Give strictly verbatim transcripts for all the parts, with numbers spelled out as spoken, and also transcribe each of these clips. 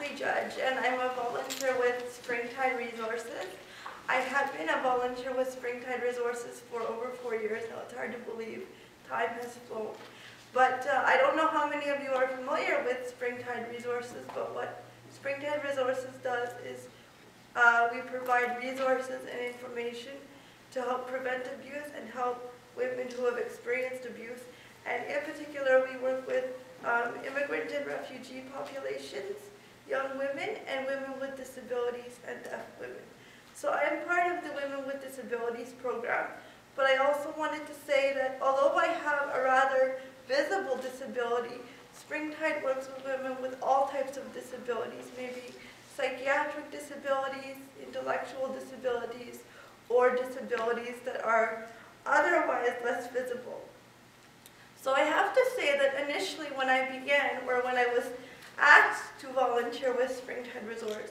Ashley Judge, and I'm a volunteer with Springtide Resources. I have been a volunteer with Springtide Resources for over four years now. It's hard to believe. Time has flown. But uh, I don't know how many of you are familiar with Springtide Resources, but what Springtide Resources does is uh, we provide resources and information to help prevent abuse and help women who have experienced abuse. And in particular, we work with um, immigrant and refugee populations, young women, and women with disabilities, and deaf women. So I'm part of the Women with Disabilities program, but I also wanted to say that although I have a rather visible disability, Springtide works with women with all types of disabilities, maybe psychiatric disabilities, intellectual disabilities, or disabilities that are otherwise less visible. So I have to say that initially when I began, or when I was asked to volunteer with Springtide Resources,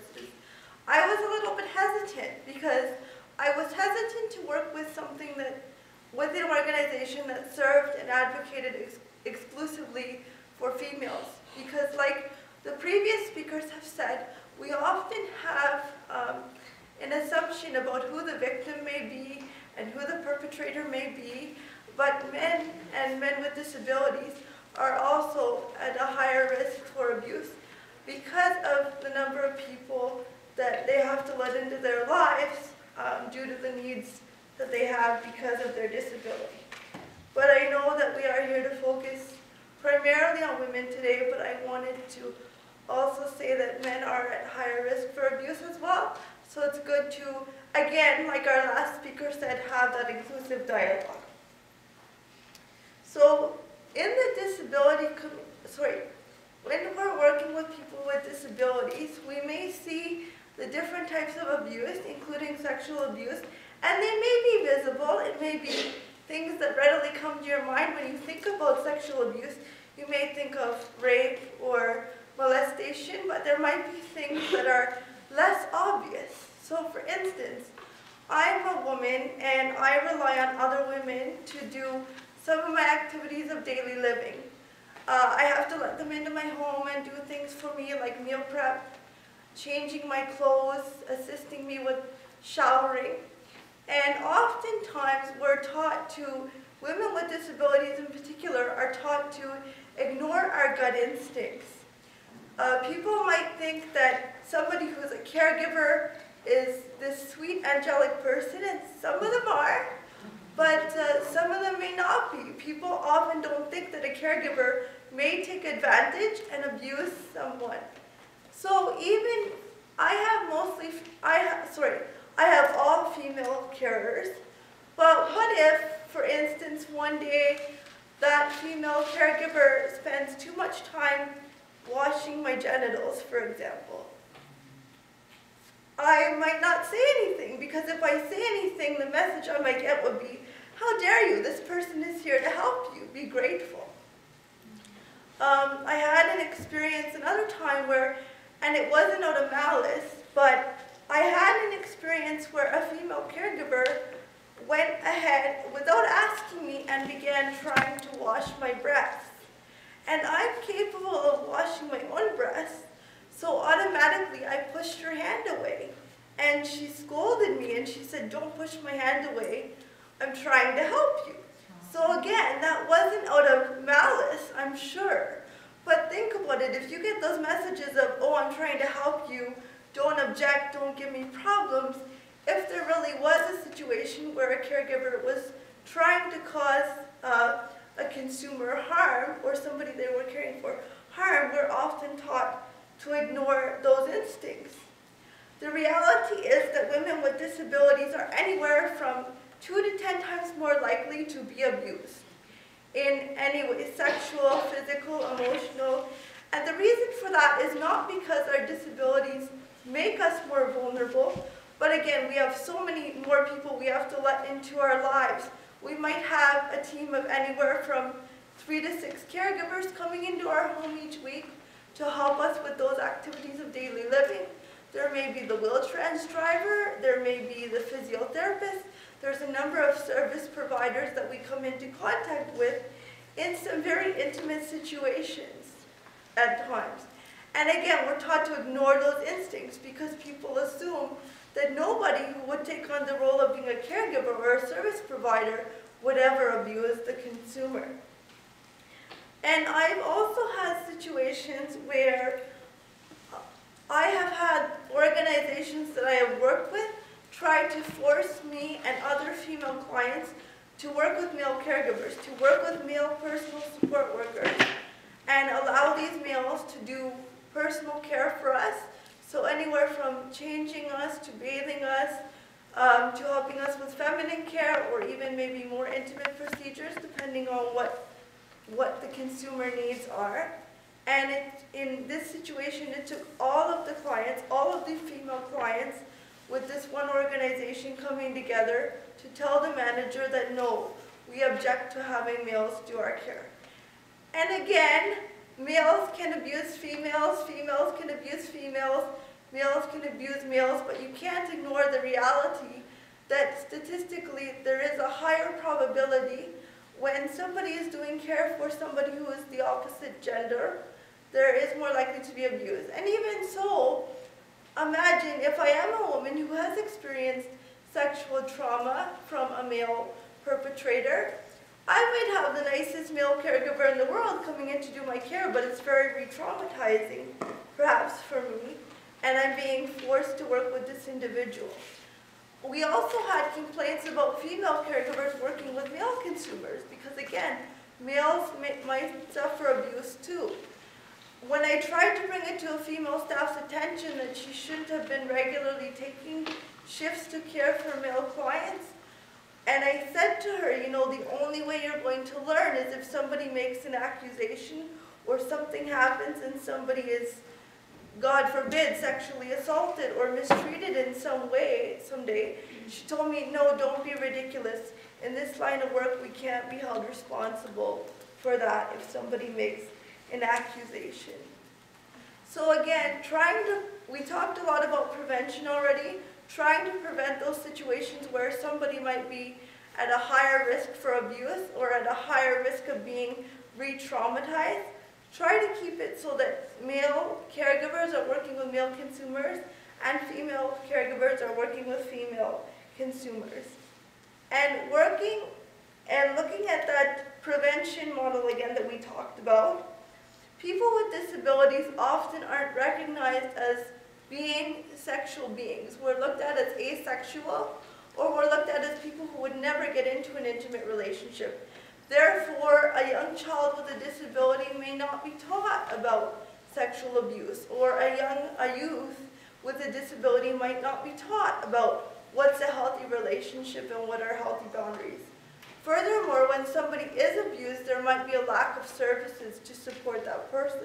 I was a little bit hesitant because I was hesitant to work with something that, with an organization that served and advocated ex exclusively for females. Because like the previous speakers have said, we often have um, an assumption about who the victim may be and who the perpetrator may be, but men and men with disabilities are also at a higher risk for abuse because of the number of people that they have to let into their lives um, due to the needs that they have because of their disability. But I know that we are here to focus primarily on women today, but I wanted to also say that men are at higher risk for abuse as well. So it's good to, again, like our last speaker said, have that inclusive dialogue. So in the disability, sorry, when we're working with people with disabilities, we may see the different types of abuse, including sexual abuse, and they may be visible. It may be things that readily come to your mind when you think about sexual abuse. You may think of rape or molestation, but there might be things that are less obvious. So for instance, I'm a woman and I rely on other women to do some of my activities of daily living. Uh, I have to let them into my home and do things for me like meal prep, changing my clothes, assisting me with showering. And oftentimes we're taught to, women with disabilities in particular, are taught to ignore our gut instincts. Uh, people might think that somebody who's a caregiver is this sweet angelic person, and some of them are, but uh, some of them may not be. People often don't think that a caregiver may take advantage and abuse someone. So even, I have mostly, I have, sorry, I have all female carers, but what if, for instance, one day that female caregiver spends too much time washing my genitals, for example? I might not say anything, because if I say anything, the message I might get would be, how dare you, this person is here to help you, be grateful. Um, I had an experience another time where, and it wasn't out of malice, but I had an experience where a female caregiver went ahead without asking me and began trying to wash my breasts. And I'm capable of washing my own breasts, so automatically I pushed her hand away. And she scolded me and she said, don't push my hand away, I'm trying to help you. So again, that wasn't out of malice, I'm sure. But think about it, if you get those messages of, oh, I'm trying to help you, don't object, don't give me problems, if there really was a situation where a caregiver was trying to cause uh, a consumer harm or somebody they were caring for harm, we're often taught to ignore those instincts. The reality is that women with disabilities are anywhere from two to ten times more likely to be abused in any way, sexual, physical, emotional. And the reason for that is not because our disabilities make us more vulnerable, but again, we have so many more people we have to let into our lives. We might have a team of anywhere from three to six caregivers coming into our home each week to help us with those activities of daily living. There may be the wheel-trans driver, there may be the physiotherapist. There's a number of service providers that we come into contact with in some very intimate situations at times. And again, we're taught to ignore those instincts because people assume that nobody who would take on the role of being a caregiver or a service provider would ever abuse the consumer. And I've also had situations where I have had organizations that I have worked with try to force me and other female clients to work with male caregivers, to work with male personal support workers, and allow these males to do personal care for us. So anywhere from changing us, to bathing us, um, to helping us with feminine care, or even maybe more intimate procedures, depending on what, what the consumer needs are. And it, in this situation, it took all of the clients, all of the female clients, with this one organization coming together to tell the manager that no, we object to having males do our care. And again, males can abuse females, females can abuse females, males can abuse males, but you can't ignore the reality that statistically there is a higher probability when somebody is doing care for somebody who is the opposite gender, there is more likely to be abuse. And even so, imagine if I am a woman who has experienced sexual trauma from a male perpetrator, I might have the nicest male caregiver in the world coming in to do my care, but it's very re-traumatizing, perhaps, for me, and I'm being forced to work with this individual. We also had complaints about female caregivers working with male consumers, because again, males may, might suffer abuse too. When I tried to bring it to a female staff's attention that she shouldn't have been regularly taking shifts to care for male clients, and I said to her, you know, the only way you're going to learn is if somebody makes an accusation or something happens and somebody is, God forbid, sexually assaulted or mistreated in some way someday. She told me, no, don't be ridiculous. In this line of work, we can't be held responsible for that if somebody makes an accusation. So again, trying to, we talked a lot about prevention already, trying to prevent those situations where somebody might be at a higher risk for abuse or at a higher risk of being re-traumatized. Try to keep it so that male caregivers are working with male consumers and female caregivers are working with female consumers. And working and looking at that prevention model again that we talked about, people with disabilities often aren't recognized as being sexual beings. We're looked at as asexual, or we're looked at as people who would never get into an intimate relationship. Therefore, a young child with a disability may not be taught about sexual abuse, or a young a youth with a disability might not be taught about what's a healthy relationship and what are healthy boundaries. Furthermore, when somebody is abused, there might be a lack of services to support that person.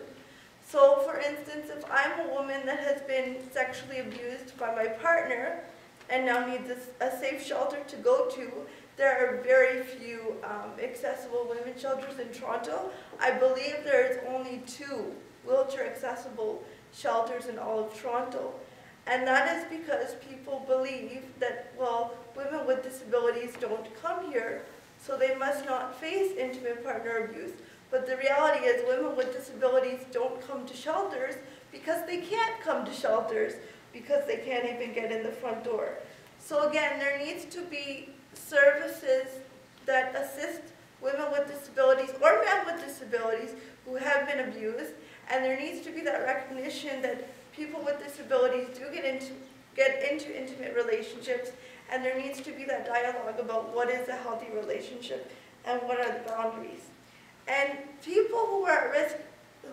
So, for instance, if I'm a woman that has been sexually abused by my partner and now needs a, a safe shelter to go to, there are very few um, accessible women's shelters in Toronto. I believe there is only two wheelchair-accessible shelters in all of Toronto. And that is because people believe that, well, women with disabilities don't come here, so they must not face intimate partner abuse. But the reality is women with disabilities don't come to shelters because they can't come to shelters because they can't even get in the front door. So again, there needs to be services that assist women with disabilities or men with disabilities who have been abused, and there needs to be that recognition that people with disabilities do get into, get into intimate relationships, and there needs to be that dialogue about what is a healthy relationship and what are the boundaries. And people who are at risk,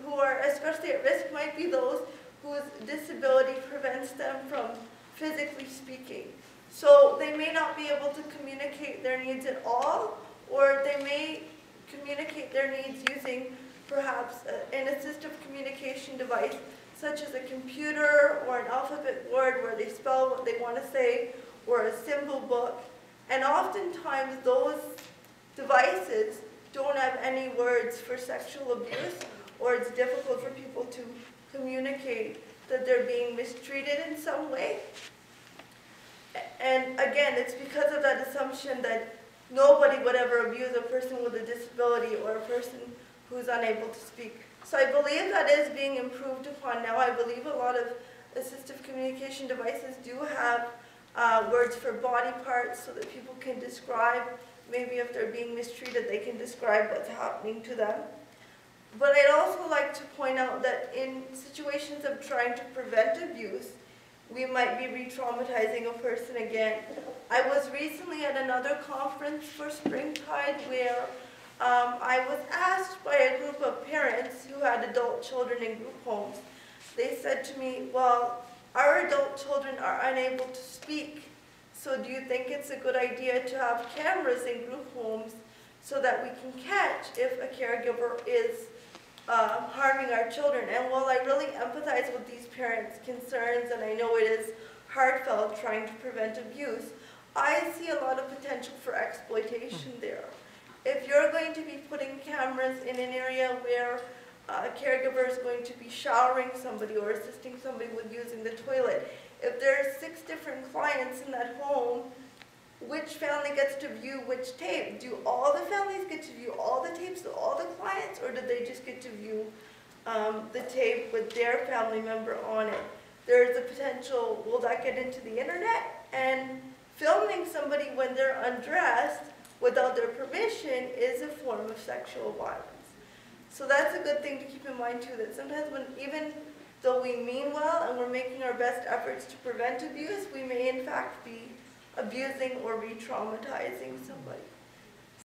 who are especially at risk, might be those whose disability prevents them from physically speaking. So they may not be able to communicate their needs at all, or they may communicate their needs using perhaps an assistive communication device, such as a computer or an alphabet board where they spell what they want to say, or a symbol book. And oftentimes those devices don't have any words for sexual abuse, or it's difficult for people to communicate that they're being mistreated in some way. And again, it's because of that assumption that nobody would ever abuse a person with a disability or a person who's unable to speak. So I believe that is being improved upon now. I believe a lot of assistive communication devices do have uh, words for body parts so that people can describe, maybe if they're being mistreated, they can describe what's happening to them. But I'd also like to point out that in situations of trying to prevent abuse, we might be re-traumatizing a person again. I was recently at another conference for Springtide where um, I was asked by a group of parents who had adult children in group homes. They said to me, well, our adult children are unable to speak, so do you think it's a good idea to have cameras in group homes so that we can catch if a caregiver is uh, harming our children? And while I really empathize with these parents' concerns, and I know it is heartfelt trying to prevent abuse, I see a lot of potential for exploitation there. If you're going to be putting cameras in an area where Uh, a caregiver is going to be showering somebody or assisting somebody with using the toilet, if there are six different clients in that home, which family gets to view which tape? Do all the families get to view all the tapes of all the clients, or did they just get to view um, the tape with their family member on it? There is a potential, will that get into the internet? And filming somebody when they're undressed without their permission is a form of sexual violence. So that's a good thing to keep in mind too, that sometimes when, even though we mean well and we're making our best efforts to prevent abuse, we may in fact be abusing or re-traumatizing somebody.